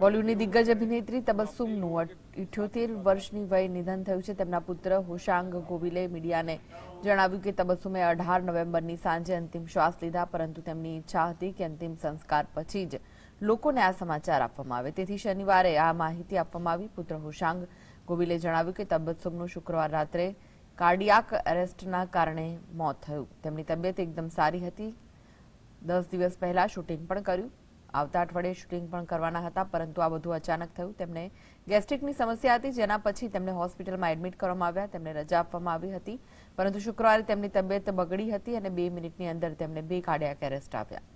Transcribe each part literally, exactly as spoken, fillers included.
बॉलीवूडनी दिग्गज अभिनेत्री तबस्सुमનું अठ्योतेर वर्षनी वये निधन थयुं छे। તેમના પુત્ર હોશાંગ ગોવિલે મીડિયાને જણાવ્યું કે તબસ્સુમે અઢાર નવેમ્બરની સાંજે અંતિમ શ્વાસ લીધા, પરંતુ તેમની ઈચ્છા હતી કે અંતિમ સંસ્કાર પછી જ લોકોને આ સમાચાર આપવામાં આવે, તેથી શનિવારે આ માહિતી આપવામાં આવી। પુત્ર હોશાંગ ગોવિલે જણાવ્યું કે તબસ્સુમનું શુક્રવાર રાત્રે કાર્ડિયાક એરેસ્ટના કારણે મોત થયું। તેમની તબિયત એકદમ સારી હતી। દસ દિવસ પહેલા શૂટિંગ પણ કર્યું। આવતા અઠવાડિયે શૂટિંગ પણ કરવાના હતા, પરંતુ આ બધું અચાનક થયું। તેમને ગેસ્ટ્રિકની સમસ્યા હતી, જેના પછી તેમને હોસ્પિટલમાં એડમિટ કરવામાં આવ્યા। તેમને રજા આપવામાં આવી હતી, પરંતુ શુક્રવારે તેમની તબિયત બગડી હતી અને બે મિનિટની અંદર તેમને બે કાર્ડિયાક એરેસ્ટ આવ્યા।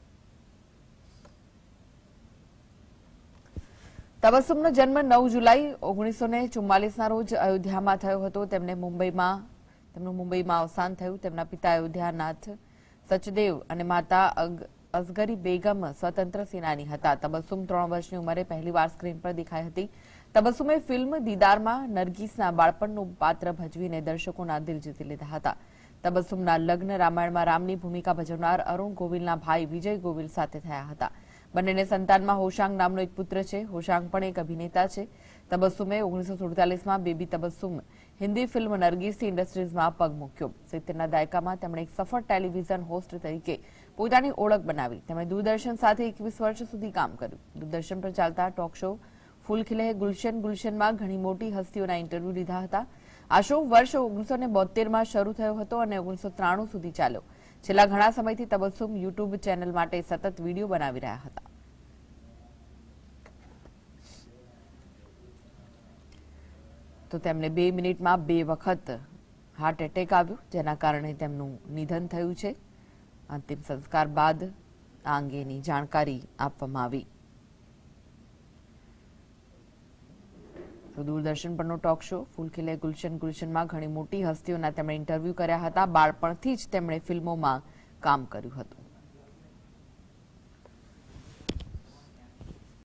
તબસ્સુમનો જન્મ નવ જુલાઈ ઓગણીસો ને ચુમ્માલીસના રોજ અયોધ્યામાં થયો હતો। તેમને મુંબઈમાં તેમનું મુંબઈમાં અવસાન થયું। તેમના પિતા અયોધ્યાનાથ સચદેવ અને માતા असगरी बेगम स्वतंत्र सेनानी हता। तबस्सुम त्रण वर्षनी उमरे पहलीवार स्क्रीन पर दिखाई हती। तबस्सुमे फिल्म दीदारमा नरगिसना बाळपणनुं पात्र भजवीने दर्शकोना दिल जीती लीधा हता। तबस्सुमना लग्न रामायणमां रामनी भूमिका भजवनार अरुण गोविलना भाई विजय गोविल साथे थया हता। बंनेने संतानमां होशांग नामनो एक पुत्र छे। होशांग पण एक अभिनेता छे। तबस्सुमे ઓગણીસો સુડતાલીસ માં બેબી तबस्सुम हिंदी फिल्म नरगिस इंडस्ट्रीजમાં પગ મૂક્યો। સિત્તેરના દાયકામાં તેમણે એક સફળ ટેલિવિઝન હોસ્ટ તરીકે પોતાની ઓળખ બનાવી। તેમણે દૂરદર્શન સાથે એકવીસ વર્ષ સુધી કામ કર્યું। દૂરદર્શન પર ચાલતા ટોક શો ફૂલખીલે ગુલશન ગુલશનમાં ઘણી મોટી હસ્તીઓના ઇન્ટરવ્યુ લીધા હતા। આ શો વર્ષ ઓગણીસો બોતેર માં શરૂ થયો હતો અને ઓગણીસો ત્રાણું સુધી ચાલ્યો। છેલ્લા ઘણા સમયથી તબસ્સુમ યુટ્યુબ ચેનલ માટે સતત વિડીયો બનાવી રહ્યા હતા। तो तेमने बे मिनिट में बे वखत हार्ट एटेक आव्यो, जेना कारणे तेमनुं निधन थयुं छे। अंतिम संस्कार बाद आ अंगेनी जानकारी आपवामां आवी। तो दूरदर्शन परनो टॉक शो फूलखिले गुलशन गुलशन में घणी मोटी हस्तीओना तेमणे इंटरव्यू कर्या हता। बाळपणथी ज तेमणे फिल्मोमां काम कर्युं हतुं।